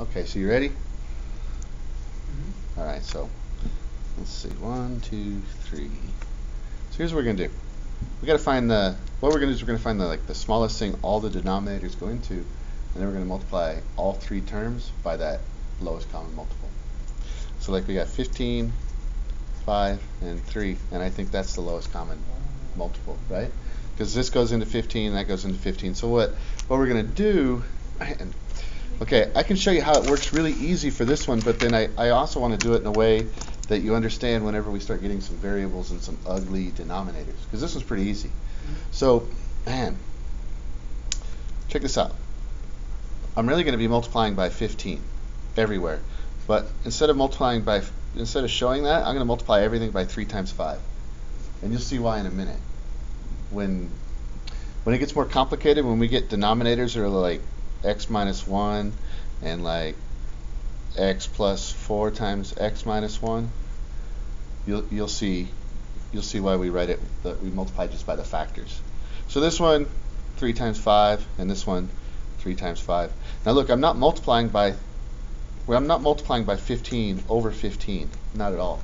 Okay, so you ready? Mm-hmm. All right, so let's see. 1, 2, 3. So here's what we're going to do. We got to find the, what we're going to do is we're going to find the, like, the smallest thing all the denominators go into, and then we're going to multiply all three terms by that lowest common multiple. So like we got 15, 5, and 3, and I think that's the lowest common multiple, right? Because this goes into 15, that goes into 15. So what we're going to do, and okay, I can show you how it works really easy for this one, but then I also want to do it in a way that you understand whenever we start getting some variables and some ugly denominators, because this one's pretty easy. Mm-hmm. So, man, check this out. I'm really going to be multiplying by 15 everywhere, but instead of showing that, I'm going to multiply everything by 3 times 5, and you'll see why in a minute. When it gets more complicated, when we get denominators that are like x minus 1 and like x plus 4 times x minus 1, you'll see why we write it that we multiply just by the factors. So this one 3 times 5 and this one 3 times 5. Now look, I'm not multiplying by 15 over 15, not at all.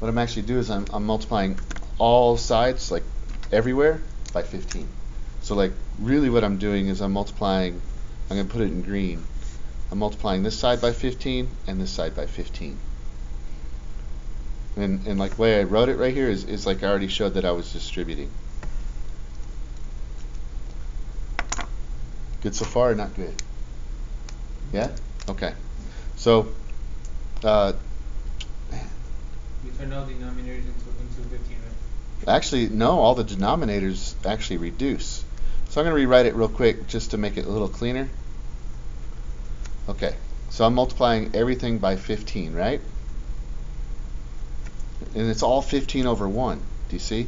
What I'm actually doing is I'm multiplying all sides, like everywhere, by 15. So like really what I'm doing is I'm going to put it in green. I'm multiplying this side by 15 and this side by 15. And like the way I wrote it right here is like I already showed that I was distributing. Good so far or not good? Yeah? Okay. So we turned all denominators into 15, right? Actually, no, all the denominators actually reduce. So I'm going to rewrite it real quick just to make it a little cleaner. Okay, so I'm multiplying everything by 15, right? And it's all 15 over 1. Do you see?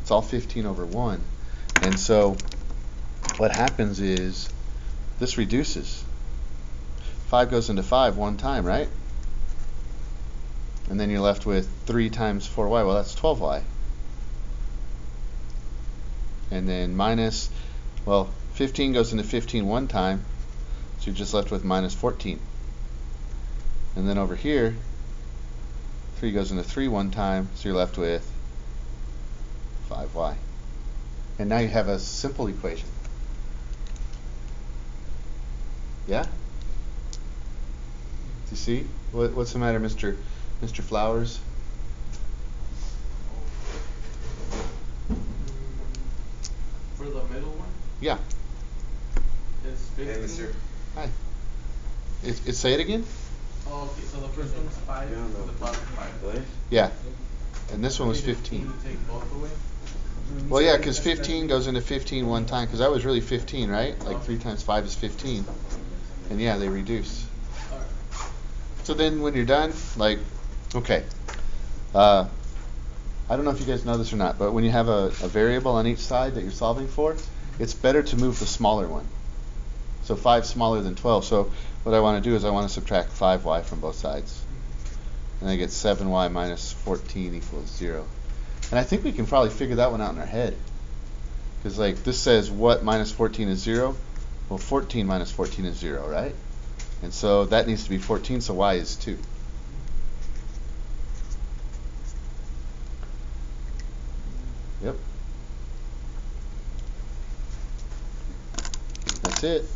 It's all 15 over 1. And so what happens is this reduces. 5 goes into 5 one time, right? And then you're left with 3 times 4y. Well, that's 12y. And then minus, well, 15 goes into 15 one time, so you're just left with minus 14. And then over here, 3 goes into 3 one time, so you're left with 5y. And now you have a simple equation. Yeah? Do you see? What's the matter, Mr. Flowers? The middle one? Yeah. Hey, Mr. Hi. Say it again? Oh, okay. So the first one was 5, yeah, the bottom 5. Right? Yeah. And this one was 15. Can you take both away? Well, yeah, because 15 goes into 15 one time, because that was really 15, right? Like 3 times 5 is 15. And yeah, they reduce. All right. So then when you're done, like, okay. I don't know if you guys know this or not, but when you have a variable on each side that you're solving for, it's better to move the smaller one. So 5 smaller than 12. So what I want to do is I want to subtract 5y from both sides. And I get 7y minus 14 equals 0. And I think we can probably figure that one out in our head. Because like this says what minus 14 is 0? Well, 14 minus 14 is 0, right? And so that needs to be 14, so y is 2. Yep. That's it.